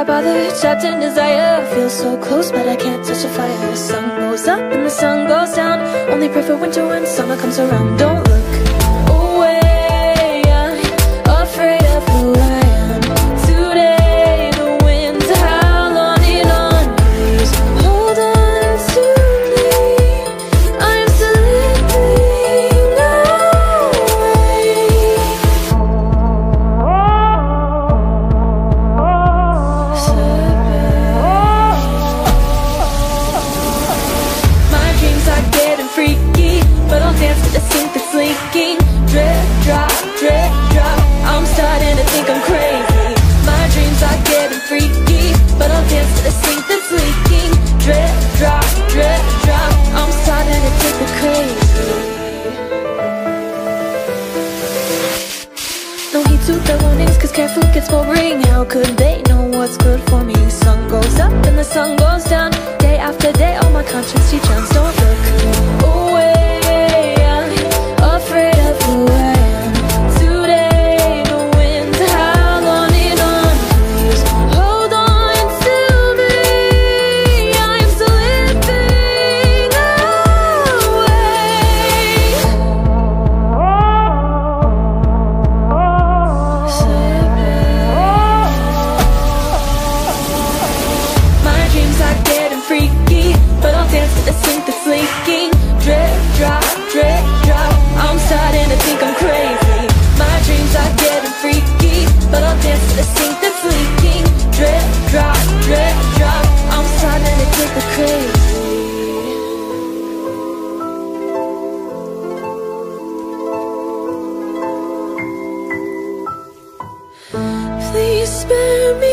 I bother, trapped in desire. Feel so close, but I can't touch the fire. Sun goes up and the sun goes down. Only pray for winter when summer comes around. Don't look away, I'm afraid of who I am. Today the wind's howling on. Please hold on to me, I'm slipping away. My dreams are getting freaky, but I'll dance to the sink that's leaking. Drip, drop, drip, drop, I'm starting to think I'm crazy. My dreams are getting freaky, but I'll dance to the sink that's leaking. Drip, drop, drip, drop, I'm starting to think I'm crazy. No heed to the warnings, cause careful gets boring. How could they know what's good for me? Sun goes up and the sun goes down. Day after day, all my conscience drowns. Don't look away, I'm afraid of who I am. Today the wind's howling on. Please hold on to me, I'm slipping away. Slipping. My dreams are getting freaky, but I'll dance to the sink that's leaking. Drip, drop, drip, drop, I'm starting to think I'm crazy. My dreams are getting freaky, but I'll dance to the sink that's leaking. Drip, drop, drip, drop, I'm starting to think I'm crazy. Please spare me.